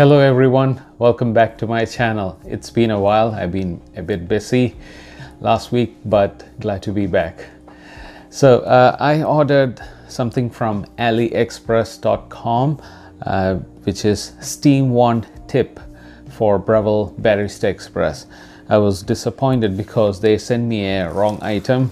Hello everyone, welcome back to my channel. It's been a while. I've been a bit busy last week, but glad to be back. So I ordered something from AliExpress.com, which is steam wand tip for Breville Barista Express. I was disappointed because they sent me a wrong item,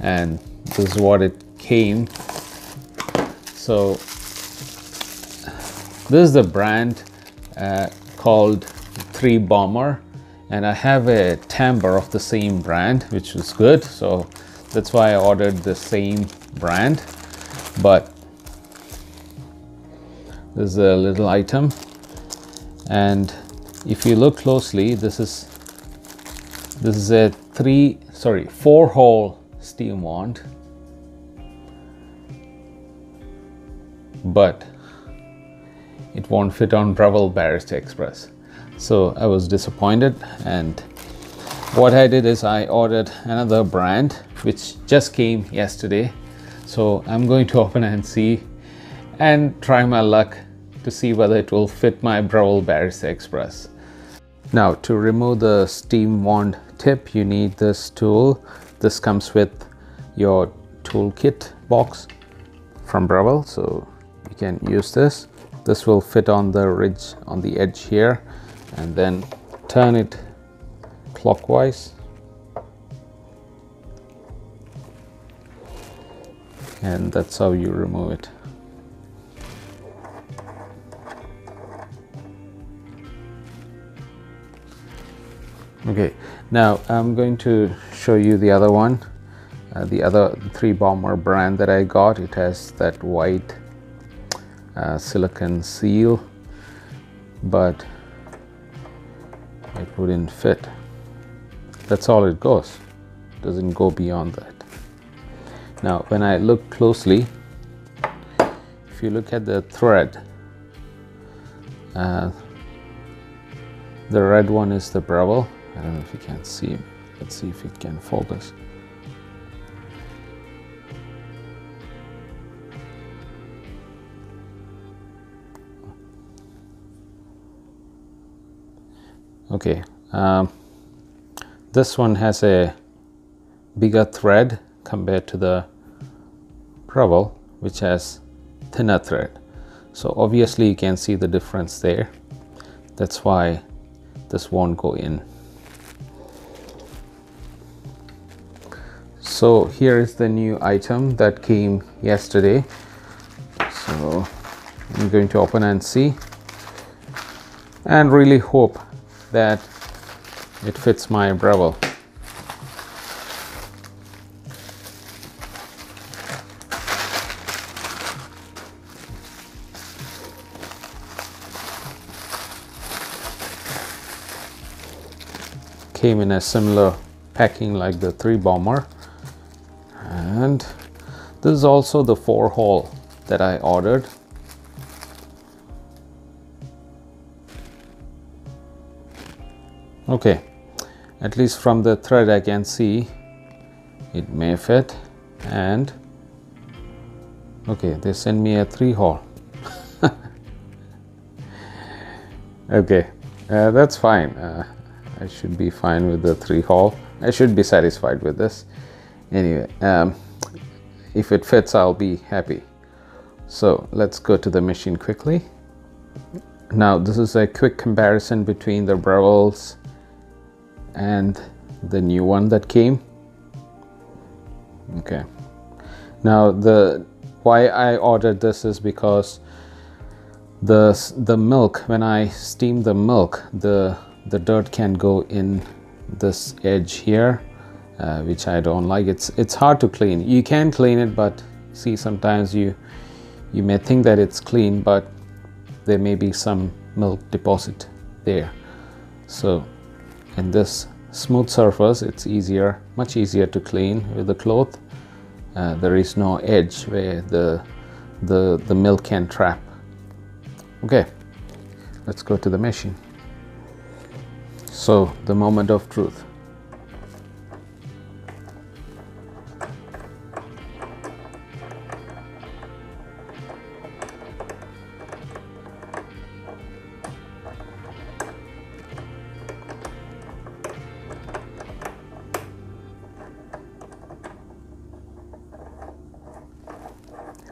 and this is what it came. So this is the brand called 3 Bomber, and I have a timbre of the same brand, which was good, so that's why I ordered the same brand. But this is a little item, and if you look closely, this is a four-hole steam wand, but it won't fit on Breville Barista Express. So I was disappointed, and what I did is I ordered another brand which just came yesterday. So I'm going to open and see and try my luck to see whether it will fit my Breville Barista Express. Now, to remove the steam wand tip, you need this tool. This comes with your toolkit box from Breville, so you can use this. This will fit on the ridge on the edge here, and then turn it clockwise, and that's how you remove it. Okay, now I'm going to show you the other one, the other 3 Bomber brand that I got. It has that white silicon seal, but it wouldn't fit. That's all it goes. It doesn't go beyond that. Now, when I look closely, if you look at the thread, the red one is the Breville. I don't know if you can see. Let's see if it can focus. Okay, this one has a bigger thread compared to the Breville, which has thinner thread. So obviously you can see the difference there. That's why this won't go in. So here is the new item that came yesterday. So I'm going to open and see, and really hope that it fits my Breville. Came in a similar packing like the 3 Bomber, and this is also the 4-hole that I ordered. Okay, at least from the thread I can see it may fit. And okay, they sent me a 3-hole. Okay, that's fine. I should be fine with the 3-hole. I should be satisfied with this. Anyway, if it fits, I'll be happy. So let's go to the machine quickly. Now, this is a quick comparison between the Breville's and the new one that came. Okay, now why I ordered this is because the milk, when I steam the milk, the dirt can go in this edge here, which I don't like. It's hard to clean. You can clean it, but see, sometimes you may think that it's clean, but there may be some milk deposit there. So in this smooth surface, it's easier, much easier to clean with the cloth. There is no edge where the milk can trap. Okay, let's go to the machine. So the moment of truth.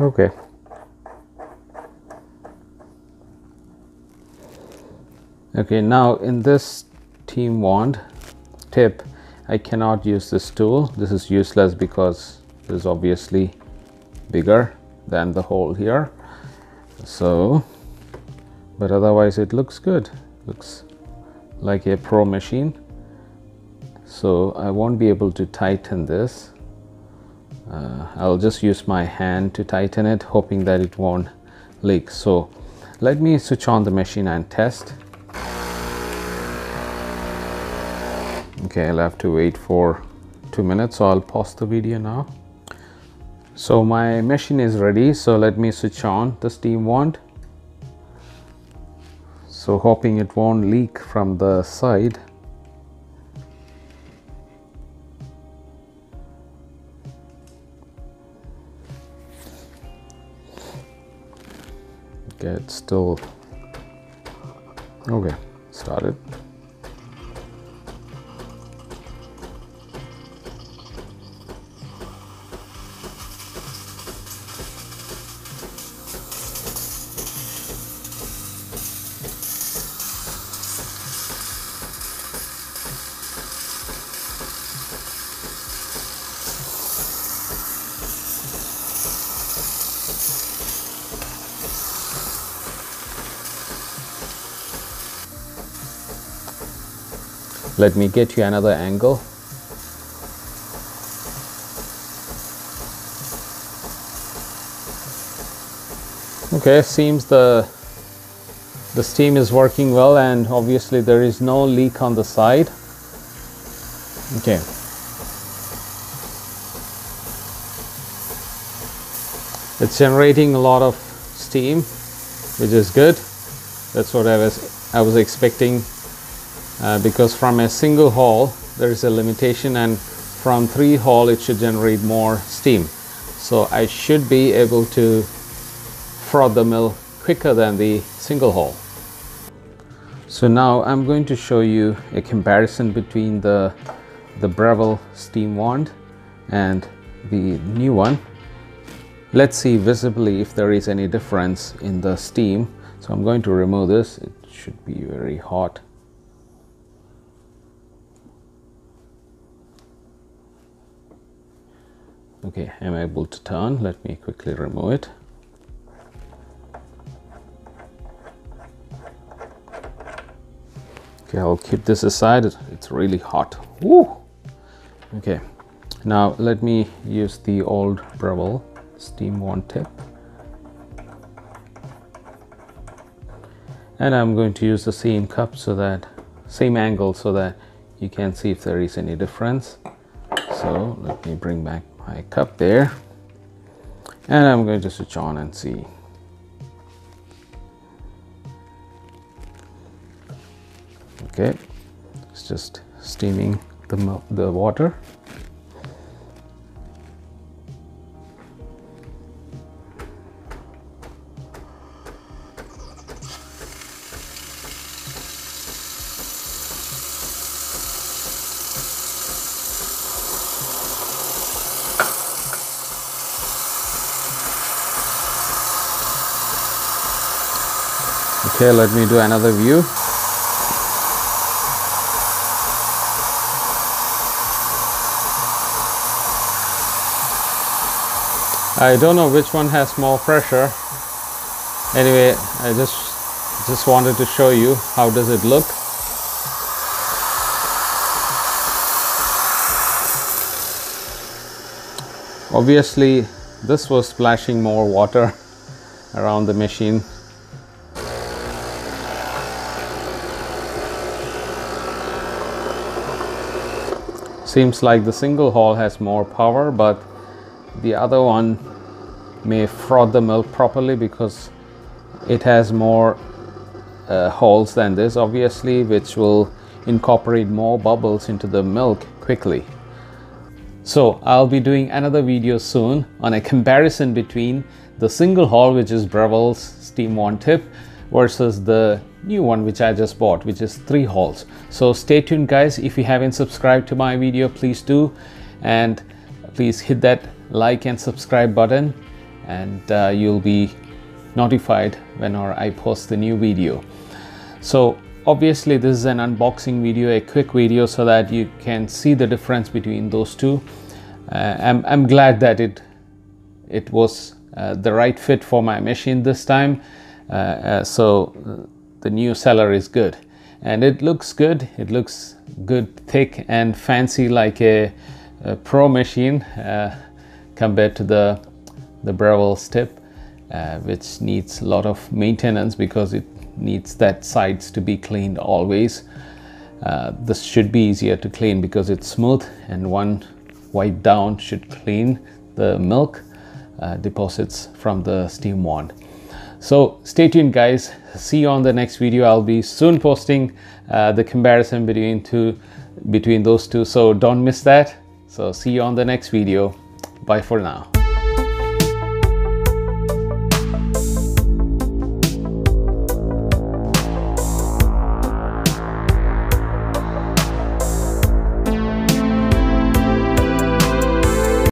Okay. Okay, now in this team wand tip, I cannot use this tool. This is useless because it is obviously bigger than the hole here. So, but otherwise it looks good. Looks like a pro machine. So I won't be able to tighten this. I'll just use my hand to tighten it, hoping that it won't leak. So let me switch on the machine and test. Okay, I'll have to wait for 2 minutes, so I'll pause the video now. So my machine is ready, so let me switch on the steam wand. So hoping it won't leak from the side. Okay, it's still okay, started. Let me get you another angle. Okay, seems the steam is working well, and obviously there is no leak on the side. Okay. It's generating a lot of steam, which is good. That's what I was expecting. Because from a single hole there is a limitation, and from 3 holes it should generate more steam. So I should be able to froth the milk quicker than the single hole. So now I'm going to show you a comparison between the Breville steam wand and the new one. Let's see visibly if there is any difference in the steam. So I'm going to remove this. It should be very hot. Okay, I'm able to turn. Let me quickly remove it. Okay, I'll keep this aside. It's really hot. Woo! Okay, now let me use the old Breville steam wand tip. And I'm going to use the same cup, so that same angle, so that you can see if there is any difference. So let me bring back my cup there, and I'm going to switch on and see. Okay, it's just steaming the water. Okay, let me do another view. I don't know which one has more pressure. Anyway, I just wanted to show you how does it look. Obviously, this was splashing more water around the machine. Seems like the single hole has more power, but the other one may froth the milk properly because it has more holes than this, obviously, which will incorporate more bubbles into the milk quickly. So I'll be doing another video soon on a comparison between the single hole, which is Breville's steam wand tip, versus the new one which I just bought, which is 3 holes. So stay tuned, guys. If you haven't subscribed to my video, please do, and please hit that like and subscribe button, and you'll be notified whenever I post the new video. So obviously this is an unboxing video, a quick video so that you can see the difference between those two. I'm glad that it was the right fit for my machine this time. So the new seller is good, and it looks good. It looks good, thick and fancy, like a pro machine compared to the Breville's tip, which needs a lot of maintenance because it needs that sides to be cleaned always. This should be easier to clean because it's smooth, and one wipe down should clean the milk deposits from the steam wand. So stay tuned, guys. See you on the next video. I'll be soon posting the comparison between those two, so don't miss that. So see you on the next video. Bye for now.